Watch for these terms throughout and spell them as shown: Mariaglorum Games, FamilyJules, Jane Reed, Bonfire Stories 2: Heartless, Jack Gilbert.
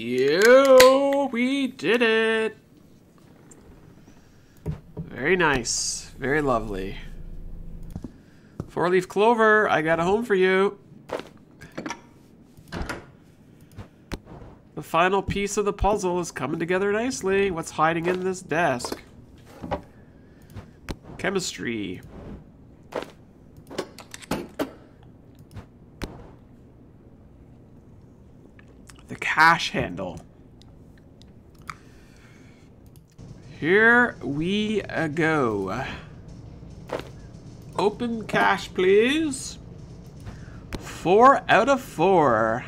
you. We did it. Very nice. Very lovely. Four-leaf clover, I got a home for you. The final piece of the puzzle is coming together nicely. What's hiding in this desk? Chemistry. The cash handle. Here we go. Open cash, please. 4 out of 4.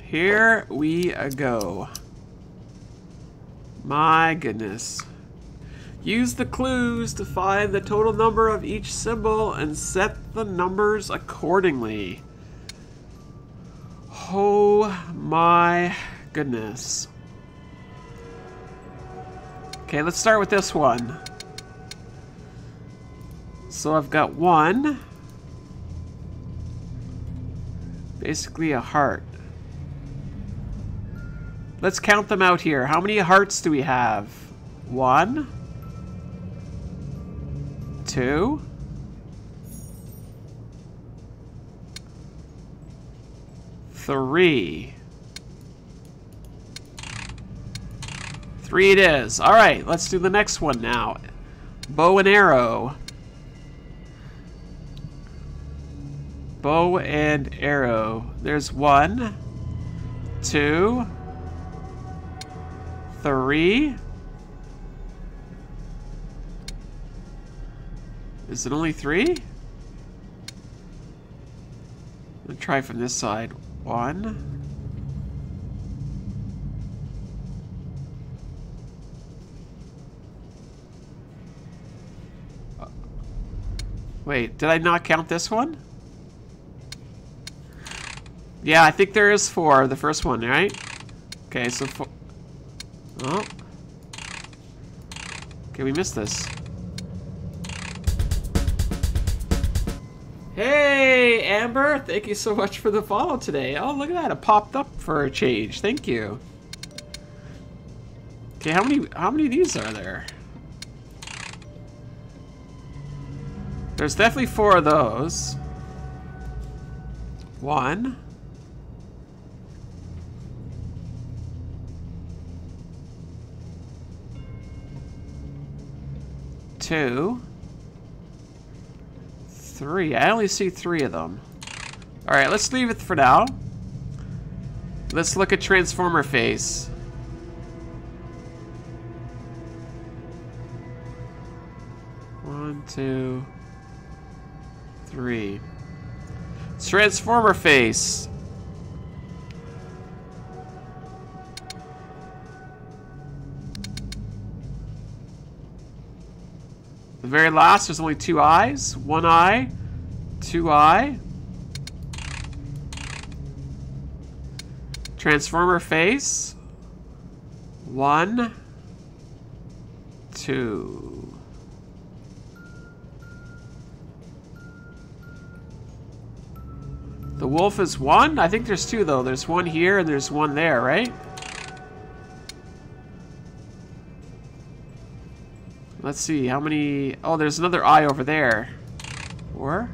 Here we go. My goodness. Use the clues to find the total number of each symbol and set the numbers accordingly. Oh my goodness. Okay, let's start with this one. So I've got one. Basically a heart. Let's count them out here. How many hearts do we have? 1, 2, 3. 3 it is. All right, let's do the next one now. Bow and arrow. Bow and arrow. There's 1, 2, 3. Is it only 3? Let's try from this side. 1. Wait, did I not count this one? Yeah, I think there is 4. The first one, right? Okay, so 4. Oh. Okay, we missed this. Hey, Amber! Thank you so much for the follow today. Oh, look at that. It popped up for a change. Thank you. Okay, how many of these are there? There's definitely 4 of those. 1. 2, 3. I only see 3 of them. All right, let's leave it for now. Let's look at Transformer Face. One, two, three. Transformer Face. The very last, there's only 2 eyes. 1 eye, 2 eye. Transformer face. 1, 2. The wolf is 1. I think there's 2 though. There's 1 here and there's 1 there, right? Let's see, how many... Oh, there's another eye over there. 4.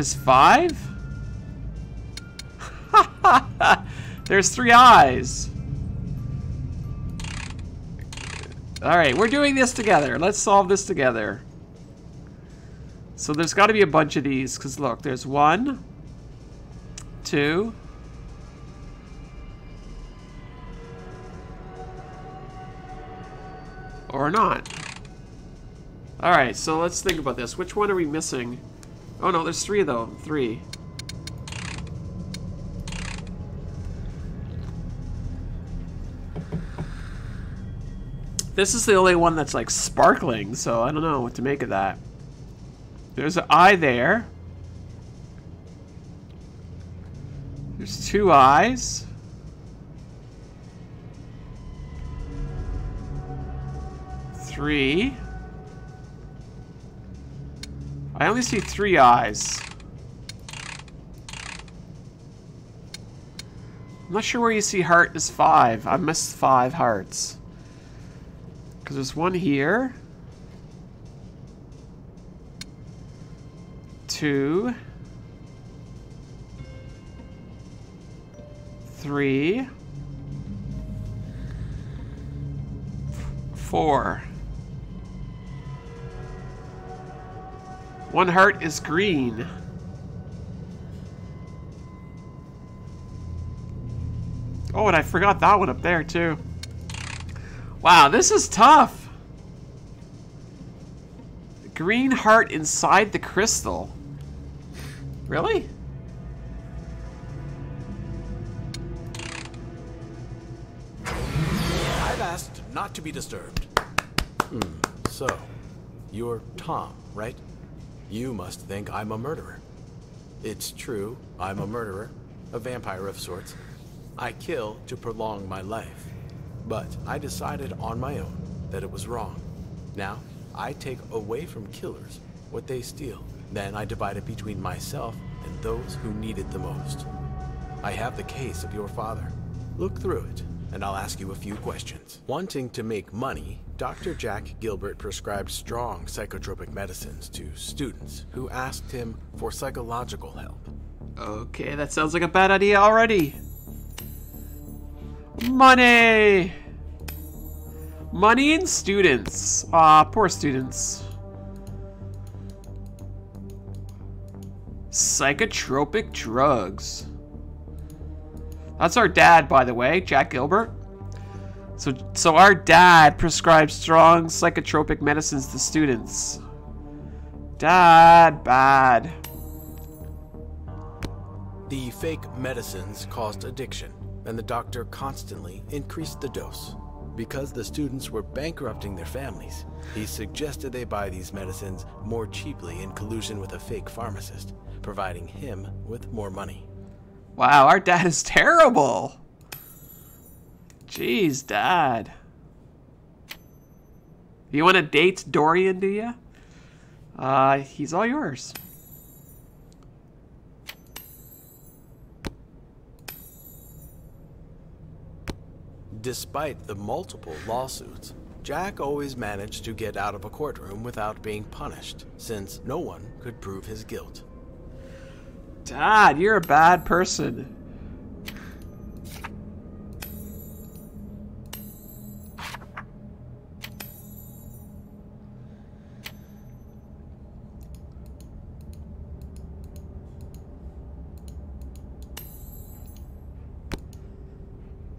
5. There's 3 eyes. Alright, we're doing this together. Let's solve this together. So there's got to be a bunch of these, because look, there's 1, 2... 3 or not. Alright, so let's think about this. Which one are we missing? Oh no, there's 3 though. 3. This is the only one that's like sparkling, so I don't know what to make of that. There's an eye there. There's 2 eyes. I only see three eyes. I'm not sure where you see heart is five. I missed five hearts. Because there's one here. Two. Three. Four. One heart is green. Oh, and I forgot that one up there, too. Wow, this is tough. Green heart inside the crystal. Really? I've asked not to be disturbed. So, you're Tom, right? You must think I'm a murderer. It's true, I'm a murderer, a vampire of sorts. I kill to prolong my life, but I decided on my own that it was wrong. Now, I take away from killers what they steal. Then I divide it between myself and those who need it the most. I have the case of your father. Look through it, and I'll ask you a few questions. Wanting to make money, Dr. Jack Gilbert prescribed strong psychotropic medicines to students who asked him for psychological help. Okay, that sounds like a bad idea already. Money! Money and students. Ah, poor students. Psychotropic drugs. That's our dad, by the way, Jack Gilbert. So our dad prescribes strong psychotropic medicines to students. Dad, bad. The fake medicines caused addiction, and the doctor constantly increased the dose. Because the students were bankrupting their families, he suggested they buy these medicines more cheaply in collusion with a fake pharmacist, providing him with more money. Wow, our dad is terrible. Jeez, Dad. You want to date Dorian, do you? He's all yours. Despite the multiple lawsuits, Jack always managed to get out of a courtroom without being punished, since no one could prove his guilt. Dad, you're a bad person.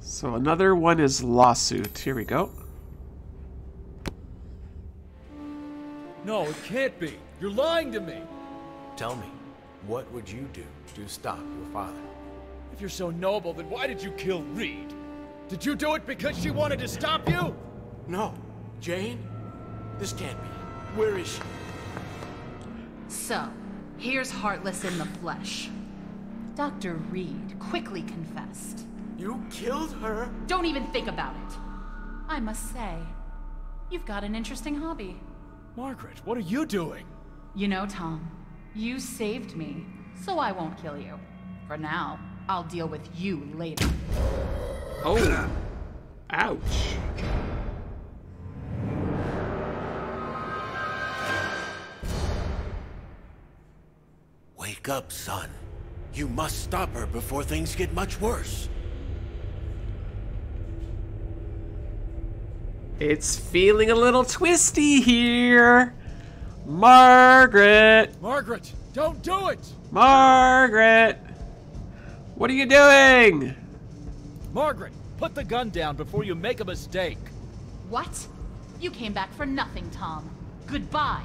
So another one is lawsuit. Here we go. No, it can't be. You're lying to me. Tell me, what would you do to stop your father? If you're so noble, then why did you kill Reed? Did you do it because she wanted to stop you? No. Jane? This can't be. Where is she? So, here's Heartless in the flesh. Dr. Reed quickly confessed. You killed her? Don't even think about it. I must say, you've got an interesting hobby. Margaret, what are you doing? You know, Tom, you saved me, so I won't kill you. For now, I'll deal with you later. Oh. Ouch. Wake up, son. You must stop her before things get much worse. It's feeling a little twisty here. Margaret! Margaret, don't do it! Margaret! What are you doing? Margaret, put the gun down before you make a mistake. What? You came back for nothing, Tom. Goodbye.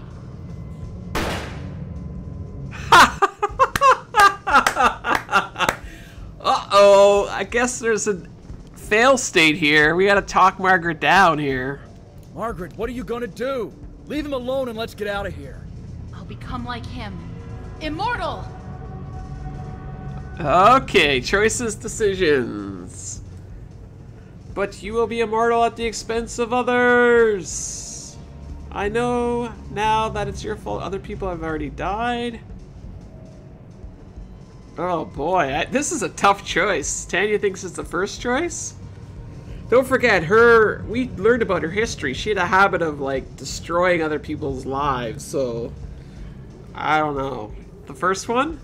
Uh-oh, I guess there's an fail state here. We gotta talk Margaret down here. Margaret, what are you gonna do? Leave him alone and let's get out of here. I'll become like him. Immortal! Okay, choices, decisions. But you will be immortal at the expense of others. I know now that it's your fault. Other people have already died. Oh boy, this is a tough choice. Tanya thinks it's the first choice. Don't forget, we learned about her history. She had a habit of, like, destroying other people's lives, so... I don't know. The first one?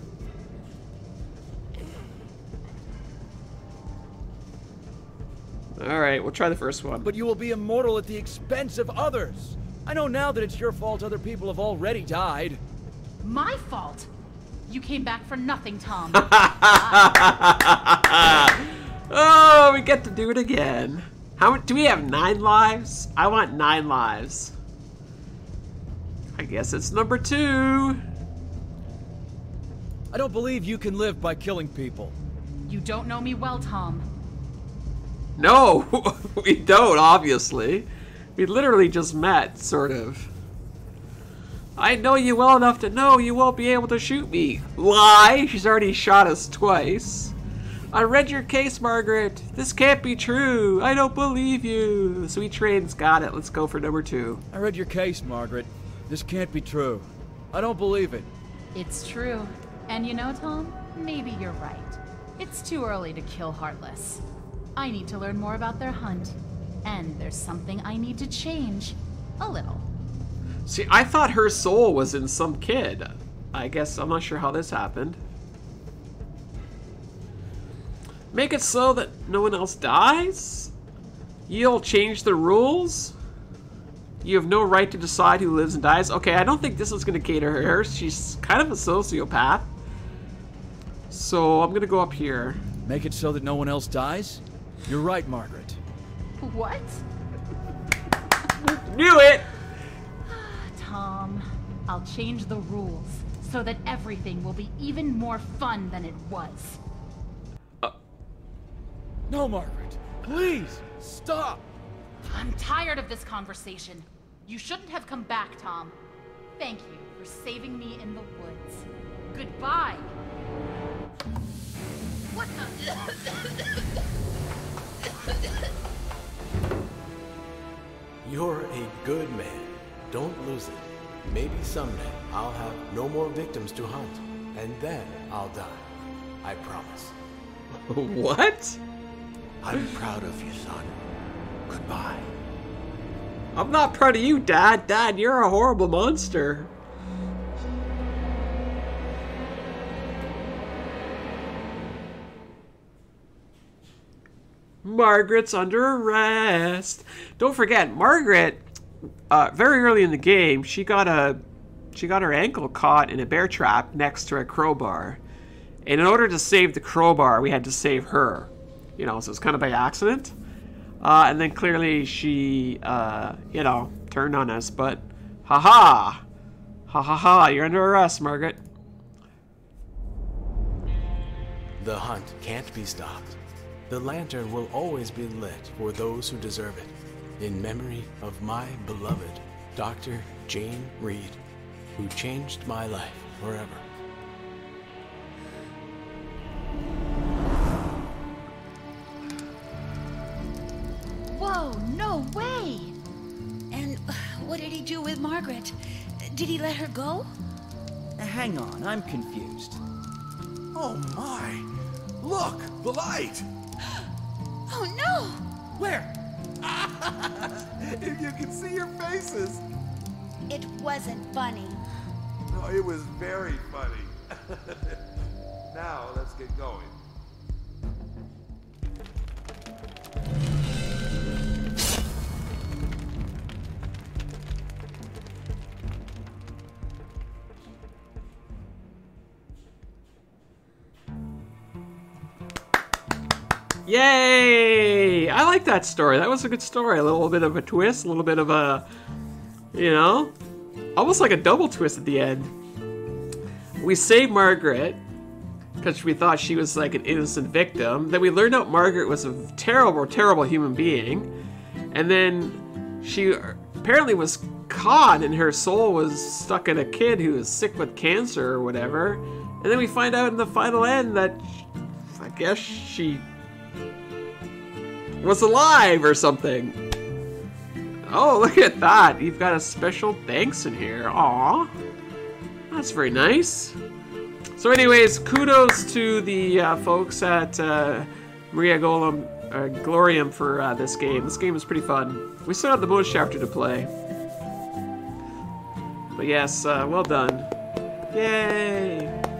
Alright, we'll try the first one. But you will be immortal at the expense of others. I know now that it's your fault other people have already died. My fault? You came back for nothing, Tom. Oh, we get to do it again. How do we have 9 lives? I want 9 lives. I guess it's number 2. I don't believe you can live by killing people. You don't know me well, Tom. No, we don't, obviously. We literally just met, sort of. I know you well enough to know you won't be able to shoot me. Lie! She's already shot us twice. I read your case, Margaret. This can't be true. I don't believe you. Sweet Train's got it. Let's go for number 2. I read your case, Margaret. This can't be true. I don't believe it. It's true. And you know, Tom, maybe you're right. It's too early to kill Heartless. I need to learn more about their hunt. And there's something I need to change. A little. See, I thought her soul was in some kid. I guess I'm not sure how this happened. Make it so that no one else dies? You'll change the rules? You have no right to decide who lives and dies? Okay, I don't think this is going to cater to her. She's kind of a sociopath. So I'm going to go up here. Make it so that no one else dies? You're right, Margaret. What? Knew it! Tom, I'll change the rules so that everything will be even more fun than it was. No, Margaret, please, stop! I'm tired of this conversation. You shouldn't have come back, Tom. Thank you for saving me in the woods. Goodbye! What the... You're a good man. Don't lose it. Maybe someday I'll have no more victims to hunt, and then I'll die. I promise. What? I'm proud of you, son. Goodbye. I'm not proud of you, Dad. Dad, you're a horrible monster. Margaret's under arrest. Don't forget, Margaret. Very early in the game, she got her ankle caught in a bear trap next to a crowbar, and in order to save the crowbar, we had to save her. You know, so it's kind of by accident. And then clearly she, you know, turned on us. But, ha ha ha! You're under arrest, Margaret. The hunt can't be stopped. The lantern will always be lit for those who deserve it. In memory of my beloved, Dr. Jane Reed, who changed my life forever. Whoa, no way! And what did he do with Margaret? Did he let her go? Hang on, I'm confused. Oh my! Look, the light! Oh no! Where? If you can see your faces. It wasn't funny. No, it was very funny. Now, let's get going. Yay! I like that story. That was a good story. A little bit of a twist, a little bit of a, you know, almost like a double twist at the end. We saved Margaret because we thought she was like an innocent victim. Then we learned out Margaret was a terrible, terrible human being. And then she apparently was caught and her soul was stuck in a kid who was sick with cancer or whatever. And then we find out in the final end that I guess she was alive or something. Oh, look at that! You've got a special thanks in here. Aw. That's very nice. So anyways, kudos to the folks at Mariaglorum for this game. This game is pretty fun. We still have the bonus chapter to play. But yes, well done. Yay!